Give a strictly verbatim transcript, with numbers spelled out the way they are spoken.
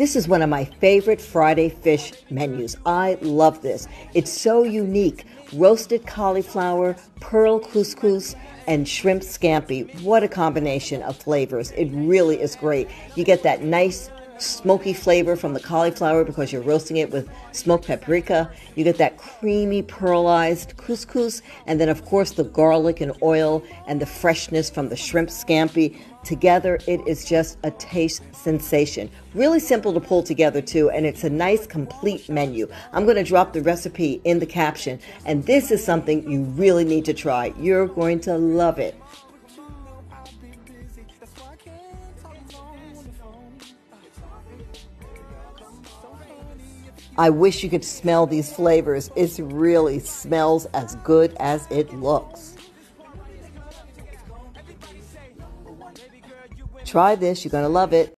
This is one of my favorite Friday fish menus. I love this. It's so unique. Roasted cauliflower, pearl couscous, and shrimp scampi. What a combination of flavors. It really is great. You get that nice smoky flavor from the cauliflower because you're roasting it with smoked paprika. You get that creamy pearlized couscous, and then of course the garlic and oil and the freshness from the shrimp scampi. Together it is just a taste sensation. Really simple to pull together too, and it's a nice complete menu. I'm going to drop the recipe in the caption, and this is something you really need to try. You're going to love it. I wish you could smell these flavors. It really smells as good as it looks. Try this, you're going to love it.